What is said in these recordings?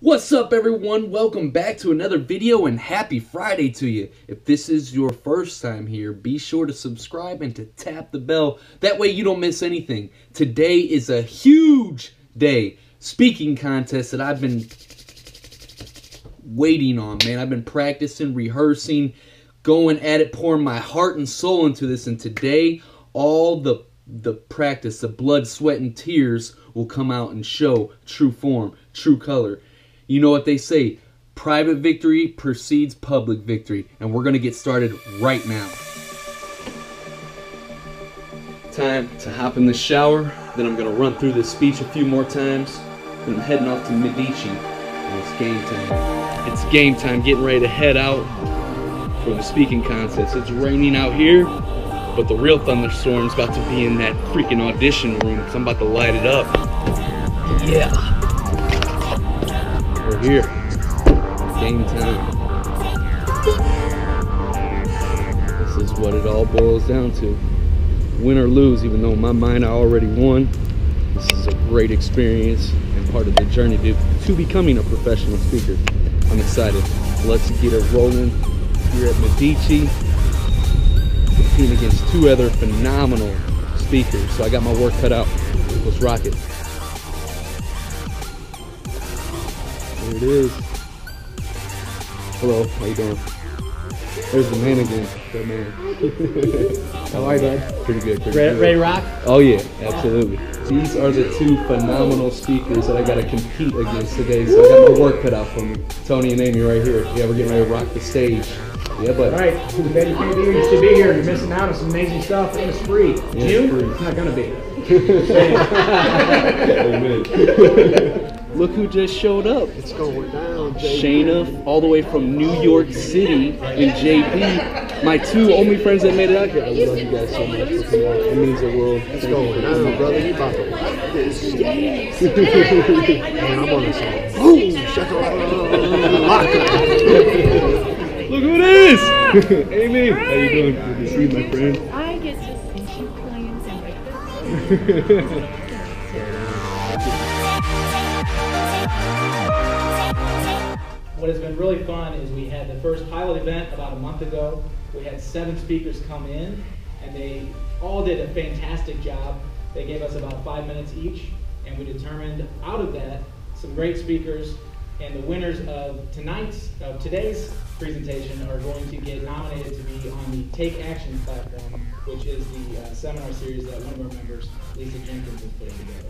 What's up everyone, welcome back to another video and happy Friday to you. If this is your first time here, be sure to subscribe and to tap the bell. That way you don't miss anything. Today is a huge day. Speaking contest that I've been waiting on, man. I've been practicing, rehearsing, going at it, pouring my heart and soul into this. And today, all the practice, the blood, sweat, and tears will come out and show true form, true color. You know what they say, private victory precedes public victory, and we're gonna get started right now. Time to hop in the shower, then I'm gonna run through this speech a few more times, then I'm heading off to Medici, and it's game time. It's game time, getting ready to head out for the speaking contest. It's raining out here, but the real thunderstorm's about to be in that freaking audition room, because I'm about to light it up. Yeah. We're here. Game time. This is what it all boils down to. Win or lose, even though in my mind I already won, this is a great experience and part of the journey to becoming a professional speaker. I'm excited. Let's get it rolling here at Medici. Competing against two other phenomenal speakers, so I got my work cut out. Let's rock it. There it is. Hello, how you doing? There's the man again. The man. How are you, bud? Pretty good. Ready to rock? Oh yeah, absolutely. These are the two phenomenal speakers that I got to compete against today, so I got my work cut out for me. Tony and Amy right here. Yeah, we're getting ready to rock the stage. Yeah, bud. All right, you bet you can't be here. You should be here. You're missing out on some amazing stuff, and it's free. Yeah, June? It's not gonna be. Amen. Look who just showed up. It's going down, JP. Shayna, all the way from New York City, and JP, my two only friends that made it out here. I love you guys so much. It means the world. It's going down, brother. You about to rock this shit. Man, I'm on this one. Boom! Shakalaka. Look who it is! Amy! Hi. How you doing? Good to see you, my friend. I get to see you playing something. What has been really fun is we had the first pilot event about a month ago. We had 7 speakers come in, and they all did a fantastic job. They gave us about 5 minutes each, and we determined out of that some great speakers, and the winners of today's presentation are going to get nominated to be on the Take Action platform, which is the seminar series that one of our members, Lisa Jenkins, is putting together.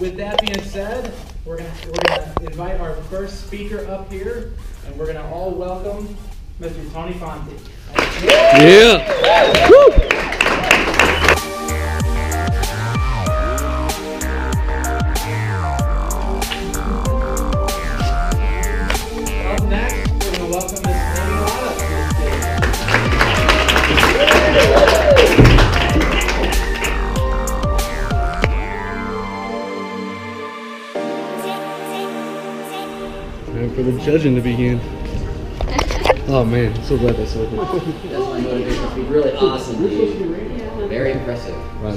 With that being said, we're gonna invite our first speaker up here, and we're gonna all welcome Mr. Tony Fonti. Yeah. Woo. For the judging to begin. Oh man, I'm so glad that's over. That's really awesome, dude. Very impressive. Right on,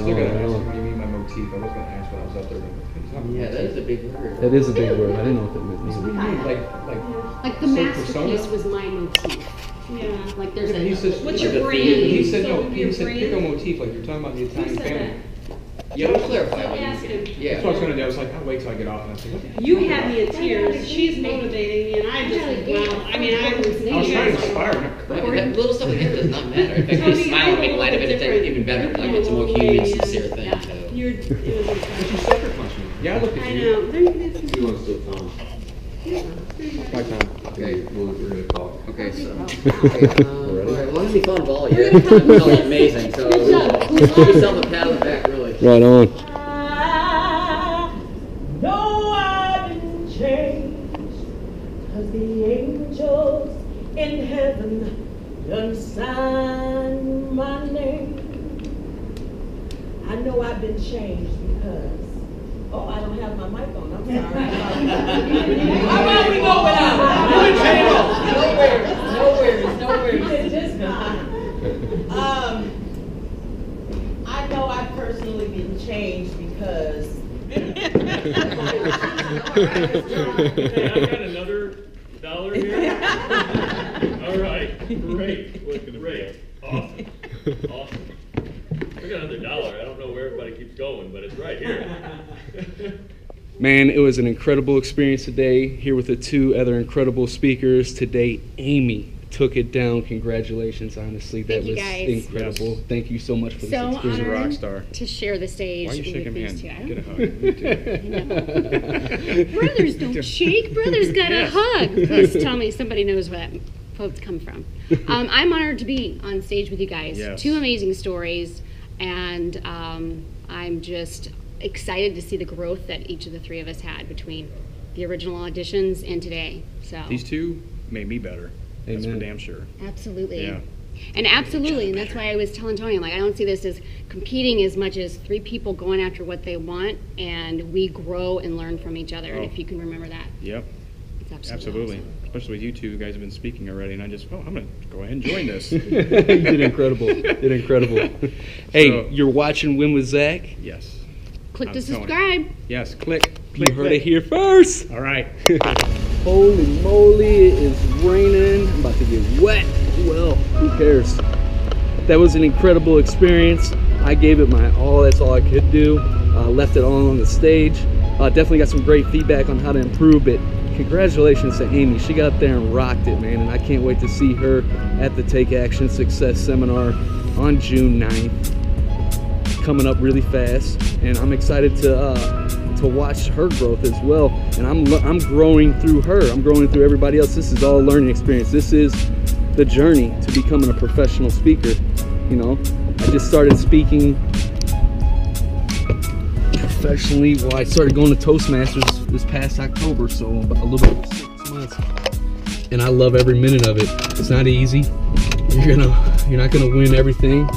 right on. What do you mean by motif? I was gonna ask when I was up there. Yeah, that is a big word. That is a big word. I didn't know what that meant. Like the masterpiece was my motif. Yeah. Like there's a. Says, what's your brand? He said no. He said pick a motif. Like you're talking about the Italian family. Yeah, I'll clarify. Yeah. That's what I was going to do. I was like, I'll wait till I get off. And I was like, you had me in tears. She's motivating me, and I'm just like, wow. I was trying to inspire her. I mean, that little stuff again does not matter. In fact, you smile and make light of it, it's even better. Like, it's a more human, sincere thing. Yeah. So. She's separate function. Yeah, I look at you. I know. You want to still Tom? Yeah. Okay, we're going to talk. Okay, so. All right, well, I'm going to be fun ball here. It's going to be amazing. So, give yourself a pat on the back, really. Right on. No, I didn't change, 'cause the angels in heaven done signed my name. I know I've been changed because, oh, I don't have my mic on, I'm sorry. How about we go without? Nowhere. I know I've personally been changed because Hey, I've got another dollar here. All right, great, awesome. We got another dollar. I don't know where everybody keeps going, but it's right here. Man, it was an incredible experience today, here with the two other incredible speakers. Today, Amy took it down. Congratulations, honestly. That was incredible. Yes. Thank you so much for this experience. She's a rock star. To share the stage. Why are you shaking me? Get a hug. Me too. Brothers don't shake. Brothers got a hug. Please tell me somebody knows where that quote's come from. I'm honored to be on stage with you guys. Yes. Two amazing stories, and I'm just excited to see the growth that each of the three of us had between the original auditions and today. So these two made me better. Amen. That's for damn sure. Absolutely. Yeah. And absolutely, and that's why I was telling Tony, I'm like, I don't see this as competing as much as three people going after what they want, and we grow and learn from each other. And if you can remember that. Yep. It's absolutely. Awesome. Especially with you two, you guys have been speaking already, and I just, I'm going to go ahead and join this. You did incredible. Hey, so, you're watching WINWITHZACH? Yes. Click to subscribe. Yes, click. You heard it here first. All right. Holy moly, it is raining. I'm about to get wet. Well, who cares? That was an incredible experience. I gave it my all. That's all I could do. Left it all on the stage. Definitely got some great feedback on how to improve it. Congratulations to Amy. She got there and rocked it, man. And I can't wait to see her at the Take Action Success Seminar on June 9th. Coming up really fast, and I'm excited to watch her growth as well. And I'm growing through her. I'm growing through everybody else. This is all a learning experience. This is the journey to becoming a professional speaker. You know, I just started speaking professionally. Well, I started going to Toastmasters this past October, so a little bit over 6 months. And I love every minute of it. It's not easy. You're not gonna win everything.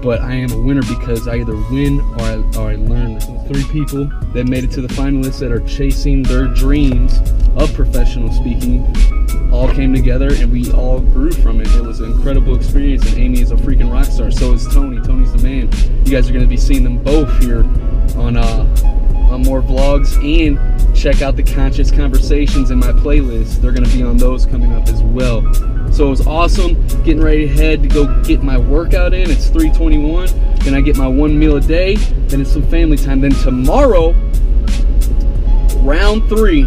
But I am a winner because I either win or I learn. Three people that made it to the finalists that are chasing their dreams of professional speaking all came together, and we all grew from it. It was an incredible experience, and Amy is a freaking rock star. So is Tony. Tony's the man. You guys are going to be seeing them both here on more vlogs, and check out the Conscious Conversations in my playlist. They're going to be on those coming up as well. So it was awesome. Getting ready to head to go get my workout in. It's 3:21. Then I get my one meal a day. Then it's some family time. Then tomorrow, round 3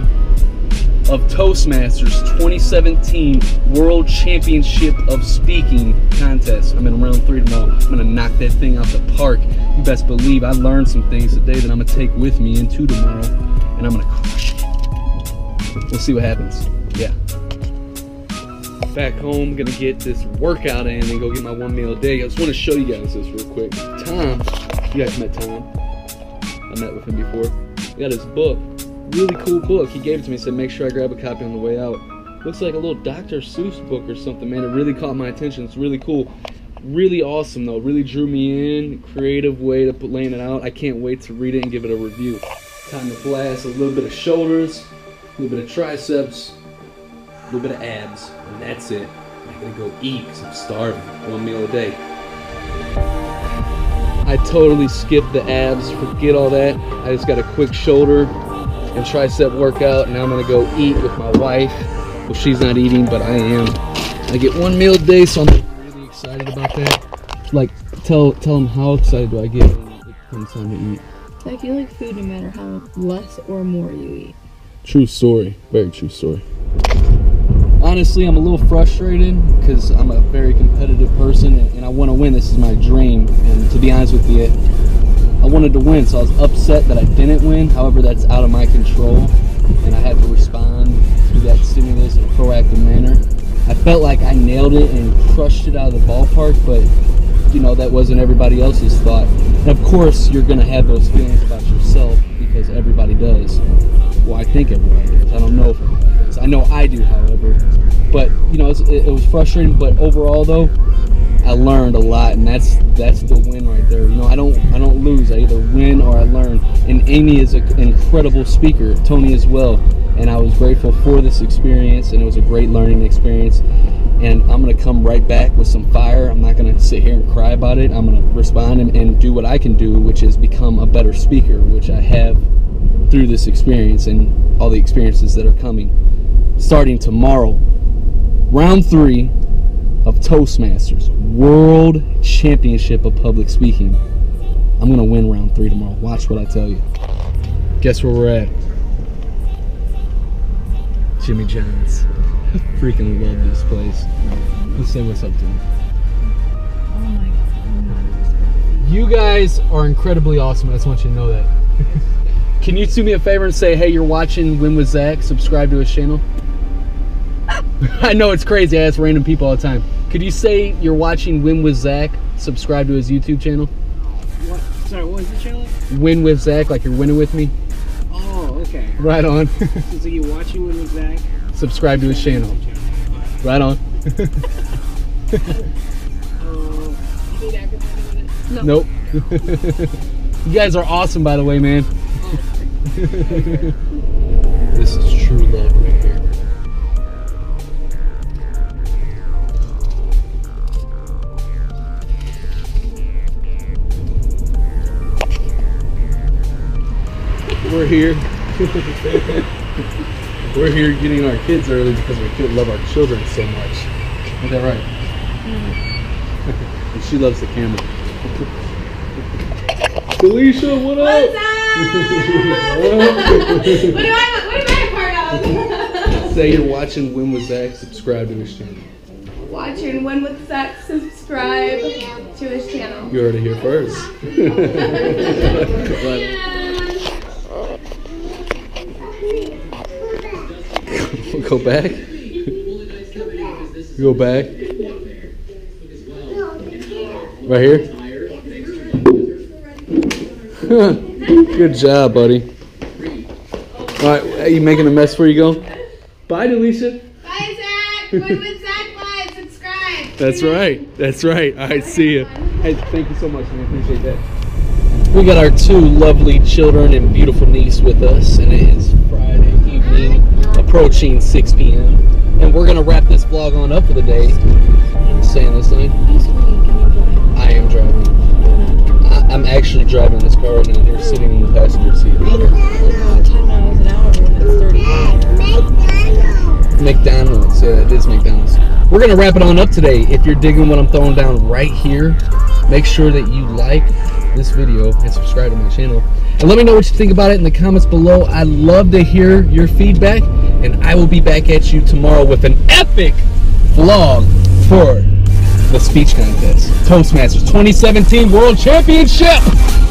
of Toastmasters 2017 World Championship of Speaking contest. I'm in round 3 tomorrow. I'm gonna knock that thing out the park. You best believe I learned some things today that I'm gonna take with me into tomorrow, and I'm gonna crush it. We'll see what happens. Yeah. Back home, gonna get this workout in and go get my one meal a day. I just want to show you guys this real quick. Tom, you guys met Tom. I met with him before. He got his book, really cool book. He gave it to me and said, make sure I grab a copy on the way out. Looks like a little Dr. Seuss book or something, man. It really caught my attention. It's really cool. Really awesome, though. Really drew me in. Creative way to laying it out. I can't wait to read it and give it a review. Time to blast a little bit of shoulders, a little bit of triceps, a little bit of abs, and that's it. I'm gonna go eat because I'm starving. One meal a day. I totally skipped the abs, forget all that. I just got a quick shoulder and tricep workout, and now I'm gonna go eat with my wife. Well, she's not eating, but I am. I get one meal a day, so I'm really excited about that. Like, tell them how excited do I get when it comes time to eat. I feel like food, no matter how less or more you eat. True story, very true story. Honestly, I'm a little frustrated because I'm a very competitive person, and I want to win. This is my dream, and to be honest with you, I wanted to win, so I was upset that I didn't win. However, that's out of my control, and I had to respond to that stimulus in a proactive manner. I felt like I nailed it and crushed it out of the ballpark, but you know, that wasn't everybody else's thought. And of course, you're going to have those feelings about yourself because everybody does. Well, I think everybody does. I don't know if everybody does. I know I do, however. But you know, it was frustrating. But overall, though, I learned a lot, and that's the win right there. You know, I don't lose. I either win or I learn. And Amy is an incredible speaker. Tony as well. And I was grateful for this experience, and it was a great learning experience. And I'm gonna come right back with some fire. I'm not gonna sit here and cry about it. I'm gonna respond and do what I can do, which is become a better speaker, which I have through this experience and all the experiences that are coming starting tomorrow. Round 3 of Toastmasters World Championship of Public Speaking. I'm gonna win round 3 tomorrow. Watch what I tell you. Guess where we're at? Jimmy John's. I freaking love this place. Let's say what's up to him. Oh my God. You guys are incredibly awesome. I just want you to know that. Can you do me a favor and say, hey, you're watching WINWITHZACH, subscribe to his channel? I know it's crazy. I ask random people all the time. Could you say you're watching WINWITHZACH, subscribe to his YouTube channel? What? Sorry, what was the channel? WINWITHZACH, like you're winning with me. Oh, okay. Right on. So you're watching WINWITHZACH? Subscribe to his channel. Right on. You need acrobat in it? No. Nope. You guys are awesome, by the way, man. This is true love right here. We're here. We're here getting our kids early because we love our children so much. Is that right? Mm-hmm. And she loves the camera. Delisa, what up? What's up? What do I part of? Say you're watching WINWITHZACH, subscribe to his channel. Watching WINWITHZACH, subscribe to his channel. You heard it here first. Right. Go back. Go back. Right here. Good job, buddy. All right, are you making a mess where you go? Bye, Delisa. Bye, Zach. WINWITHZACH live. Subscribe. That's right. That's right. All right, see you. Hey, thank you so much. I appreciate that. We got our two lovely children and beautiful niece with us, and it is Friday evening, approaching 6 p.m. and we're gonna wrap this vlog on up for the day. Saying this thing, I am driving. I'm actually driving this car right now. They're sitting in the passenger seat. McDonald's, yeah, it is McDonald's. We're gonna wrap it on up today. If you're digging what I'm throwing down right here, make sure that you like this video and subscribe to my channel. And let me know what you think about it in the comments below. I love to hear your feedback. And I will be back at you tomorrow with an epic vlog for the speech contest. Toastmasters 2017 World Championship.